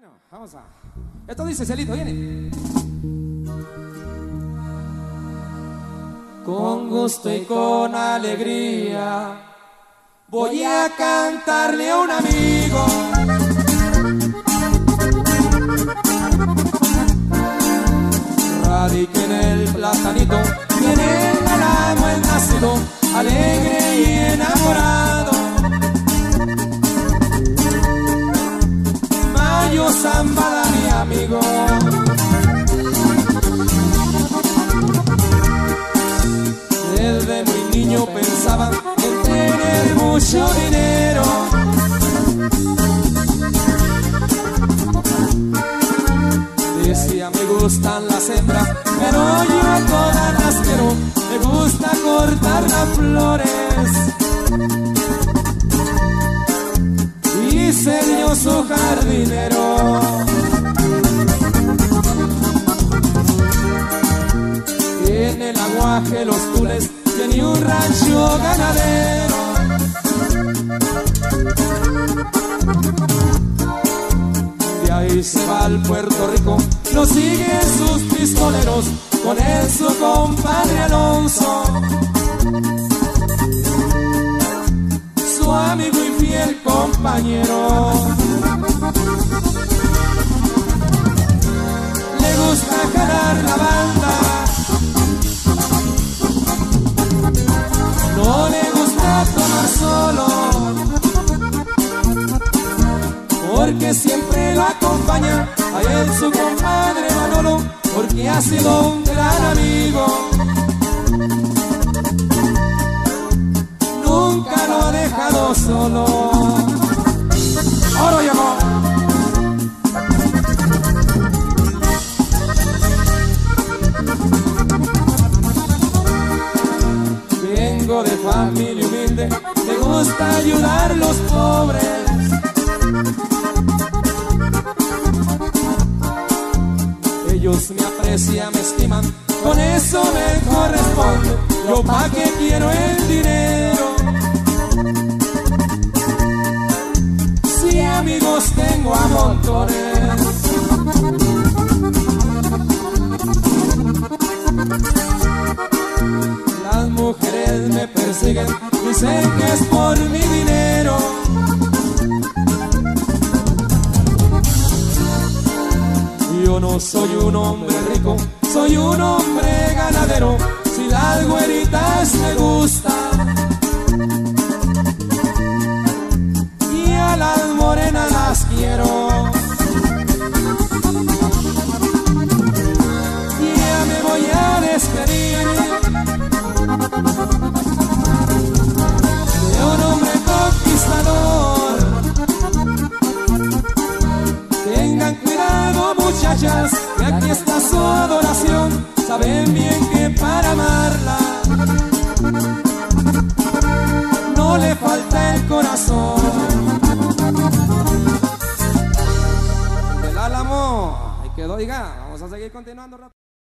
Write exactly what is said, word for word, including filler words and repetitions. Bueno, vamos a... Esto dice Celito, viene. Con gusto y con alegría voy a cantarle a un amigo. Radique en el platanito y en el Alamo el nacido, alegre y enamorado. Mayo Zambada, mi amigo. Desde muy niño pensaba en tener mucho dinero. Decía, me gustan las hembras, pero yo a todas las quiero. Me gusta cortar las flores y ser yo su jardinero. En el aguaje Los Tules tenía un rancho ganadero. De ahí se va al Puerto Rico, lo siguen sus pistoleros, con él su compadre Alonso, su amigo y fiel compañero. Le gusta jalar la banda, no le gusta tomar solo, porque siempre lo acompaña a él su compadre Manolo, porque ha sido un gran amigo. Nunca lo ha dejado solo. Ahora llamó. Vengo de familia humilde, me gusta ayudar a los pobres. Ellos me aprecian, me estiman, con eso me corresponde. Yo pa' qué quiero el dinero, si amigos tengo a montones. Las mujeres me persiguen, dicen que es por mi dinero. Yo no soy un hombre rico, soy un hombre ganadero. Si las güeritas me gustan y a las morenas las quiero, ya me voy a despedir de un hombre conquistador. Tengan cuidado, muchachas, que aquí está su adoración. Saben bien que para amarla no le falta el corazón. El Alamo, ahí quedó, diga, vamos a seguir continuando.